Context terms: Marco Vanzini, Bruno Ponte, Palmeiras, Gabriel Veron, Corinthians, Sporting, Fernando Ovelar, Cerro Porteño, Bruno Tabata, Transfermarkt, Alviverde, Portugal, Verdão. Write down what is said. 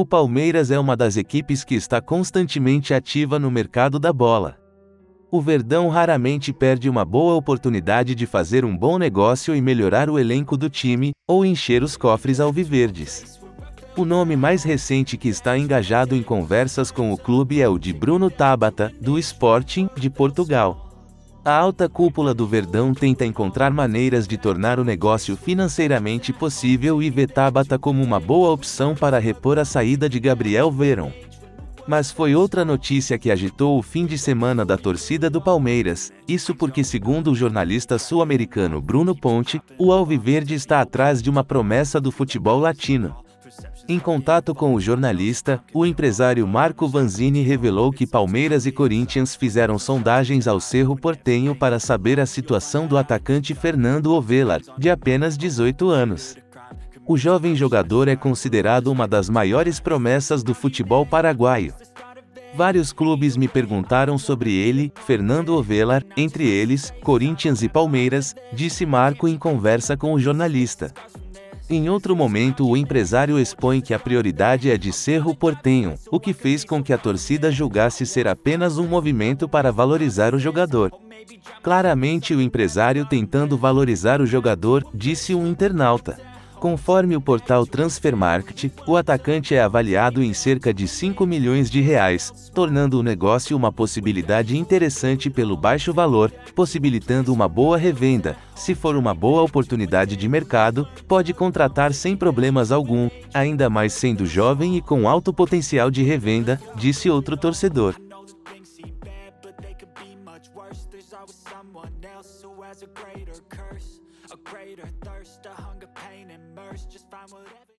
O Palmeiras é uma das equipes que está constantemente ativa no mercado da bola. O Verdão raramente perde uma boa oportunidade de fazer um bom negócio e melhorar o elenco do time, ou encher os cofres alviverdes. O nome mais recente que está engajado em conversas com o clube é o de Bruno Tabata, do Sporting, de Portugal. A alta cúpula do Verdão tenta encontrar maneiras de tornar o negócio financeiramente possível e vê Tabata como uma boa opção para repor a saída de Gabriel Veron. Mas foi outra notícia que agitou o fim de semana da torcida do Palmeiras, isso porque, segundo o jornalista sul-americano Bruno Ponte, o Alviverde está atrás de uma promessa do futebol latino. Em contato com o jornalista, o empresário Marco Vanzini revelou que Palmeiras e Corinthians fizeram sondagens ao Cerro Porteño para saber a situação do atacante Fernando Ovelar, de apenas 18 anos. O jovem jogador é considerado uma das maiores promessas do futebol paraguaio. Vários clubes me perguntaram sobre ele, Fernando Ovelar, entre eles, Corinthians e Palmeiras, disse Marco em conversa com o jornalista. Em outro momento, o empresário expõe que a prioridade é de Cerro Porteño, o que fez com que a torcida julgasse ser apenas um movimento para valorizar o jogador. Claramente o empresário tentando valorizar o jogador, disse um internauta. Conforme o portal Transfermarkt, o atacante é avaliado em cerca de 5 milhões de reais, tornando o negócio uma possibilidade interessante pelo baixo valor, possibilitando uma boa revenda. Se for uma boa oportunidade de mercado, pode contratar sem problemas algum, ainda mais sendo jovem e com alto potencial de revenda, disse outro torcedor. A greater thirst, a hunger, pain, and mercy, just fine with everything.